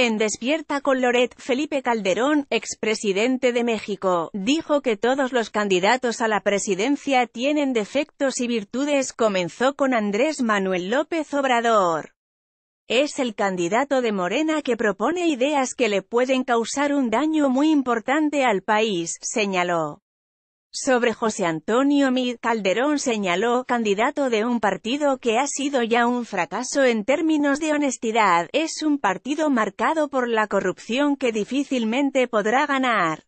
En Despierta con Loret, Felipe Calderón, expresidente de México, dijo que todos los candidatos a la presidencia tienen defectos y virtudes. Comenzó con Andrés Manuel López Obrador. Es el candidato de Morena que propone ideas que le pueden causar un daño muy importante al país, señaló. Sobre José Antonio Meade, Calderón señaló, candidato de un partido que ha sido ya un fracaso en términos de honestidad, es un partido marcado por la corrupción que difícilmente podrá ganar.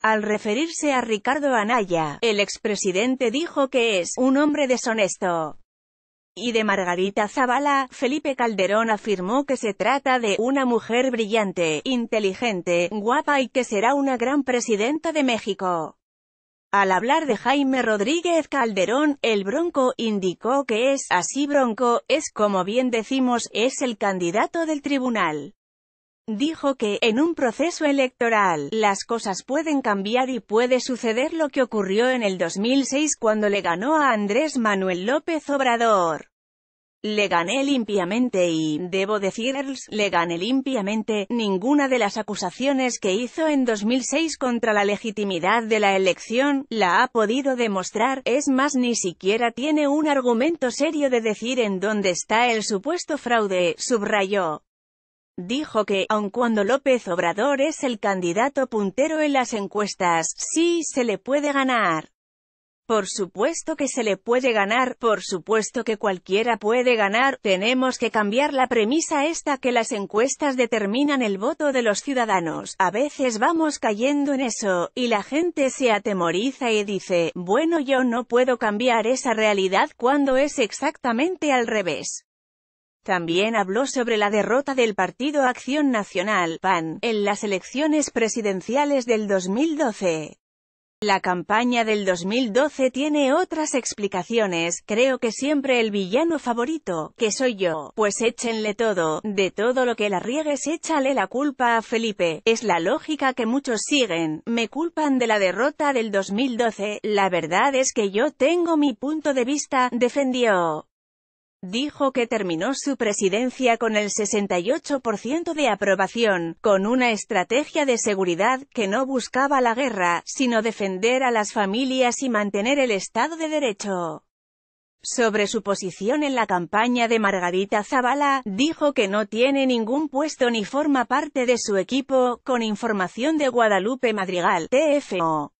Al referirse a Ricardo Anaya, el expresidente dijo que es un hombre deshonesto. Y de Margarita Zavala, Felipe Calderón afirmó que se trata de una mujer brillante, inteligente, guapa y que será una gran presidenta de México. Al hablar de Jaime Rodríguez Calderón, el Bronco, indicó que es, así Bronco, es como bien decimos, es el candidato del tribunal. Dijo que, en un proceso electoral, las cosas pueden cambiar y puede suceder lo que ocurrió en el 2006 cuando le ganó a Andrés Manuel López Obrador. Le gané limpiamente y, debo decirles, le gané limpiamente. Ninguna de las acusaciones que hizo en 2006 contra la legitimidad de la elección, la ha podido demostrar. Es más, ni siquiera tiene un argumento serio de decir en dónde está el supuesto fraude, subrayó. Dijo que, aun cuando López Obrador es el candidato puntero en las encuestas, sí se le puede ganar. Por supuesto que se le puede ganar, por supuesto que cualquiera puede ganar, tenemos que cambiar la premisa esta que las encuestas determinan el voto de los ciudadanos, a veces vamos cayendo en eso, y la gente se atemoriza y dice, bueno yo no puedo cambiar esa realidad cuando es exactamente al revés. También habló sobre la derrota del Partido Acción Nacional, PAN, en las elecciones presidenciales del 2012. La campaña del 2012 tiene otras explicaciones, creo que siempre el villano favorito, que soy yo, pues échenle todo, de todo lo que la riegues échale la culpa a Felipe, es la lógica que muchos siguen, me culpan de la derrota del 2012, la verdad es que yo tengo mi punto de vista, defendió. Dijo que terminó su presidencia con el 68% de aprobación, con una estrategia de seguridad que no buscaba la guerra, sino defender a las familias y mantener el Estado de Derecho. Sobre su posición en la campaña de Margarita Zavala, dijo que no tiene ningún puesto ni forma parte de su equipo, con información de Guadalupe Madrigal, TFO.